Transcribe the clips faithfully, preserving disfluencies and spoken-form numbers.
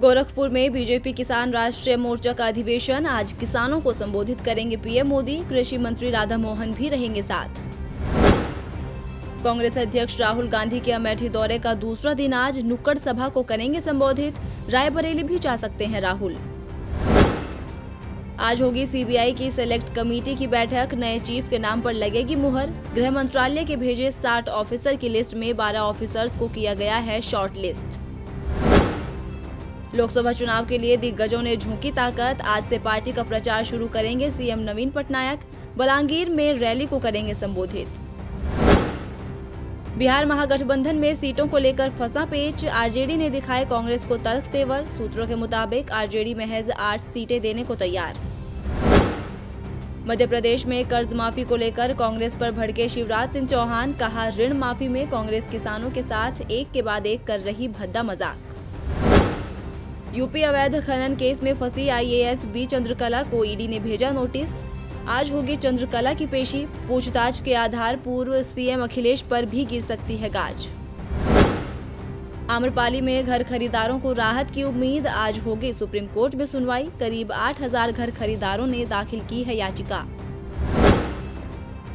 गोरखपुर में बीजेपी किसान राष्ट्रीय मोर्चा का अधिवेशन, आज किसानों को संबोधित करेंगे पीएम मोदी, कृषि मंत्री राधामोहन भी रहेंगे साथ। कांग्रेस अध्यक्ष राहुल गांधी के अमेठी दौरे का दूसरा दिन आज, नुक्कड़ सभा को करेंगे संबोधित, रायबरेली भी जा सकते हैं राहुल। आज होगी सीबीआई की सेलेक्ट कमेटी की बैठक, नए चीफ के नाम पर लगेगी मुहर। गृह मंत्रालय के भेजे साठ ऑफिसर की लिस्ट में बारह ऑफिसर्स को किया गया है शॉर्टलिस्ट। लोकसभा चुनाव के लिए दिग्गजों ने झोंकी ताकत, आज से पार्टी का प्रचार शुरू करेंगे सीएम नवीन पटनायक, बलांगीर में रैली को करेंगे संबोधित। बिहार महागठबंधन में सीटों को लेकर फंसा पेच, आरजेडी ने दिखाए कांग्रेस को तल्ख तेवर, सूत्रों के मुताबिक आरजेडी महज आठ सीटें देने को तैयार। मध्य प्रदेश में कर्ज माफी को लेकर कांग्रेस पर भड़के शिवराज सिंह चौहान, कहा ऋण माफी में कांग्रेस किसानों के साथ एक के बाद एक कर रही भद्दा मजाक। यूपी अवैध खनन केस में फंसी आईएएस बी चंद्रकला को ईडी ने भेजा नोटिस, आज होगी चंद्रकला की पेशी, पूछताछ के आधार पूर्व सीएम अखिलेश पर भी गिर सकती है गाज। आमरपाली में घर खरीदारों को राहत की उम्मीद, आज होगी सुप्रीम कोर्ट में सुनवाई, करीब आठ हज़ार घर खरीदारों ने दाखिल की है याचिका।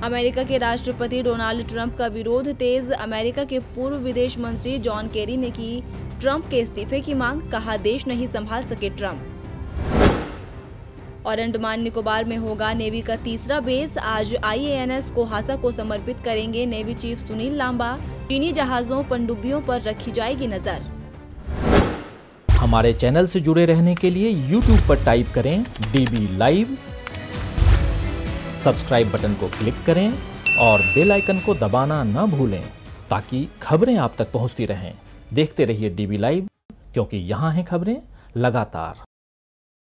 अमेरिका के राष्ट्रपति डोनाल्ड ट्रंप का विरोध तेज, अमेरिका के पूर्व विदेश मंत्री जॉन केरी ने की ट्रंप के इस्तीफे की मांग, कहा देश नहीं संभाल सके ट्रंप। और अंडमान निकोबार में होगा नेवी का तीसरा बेस, आज आईएएस कोहासा को समर्पित करेंगे नेवी चीफ सुनील लांबा, चीनी जहाजों पनडुब्बियों पर रखी जाएगी नजर। हमारे चैनल से जुड़े रहने के लिए यूट्यूब पर टाइप करें डीबी लाइव, सब्सक्राइब बटन को क्लिक करें और बेल आइकन को दबाना न भूलें ताकि खबरें आप तक पहुंचती रहें। देखते रहिए डीबी लाइव, क्योंकि यहाँ हैं खबरें लगातार।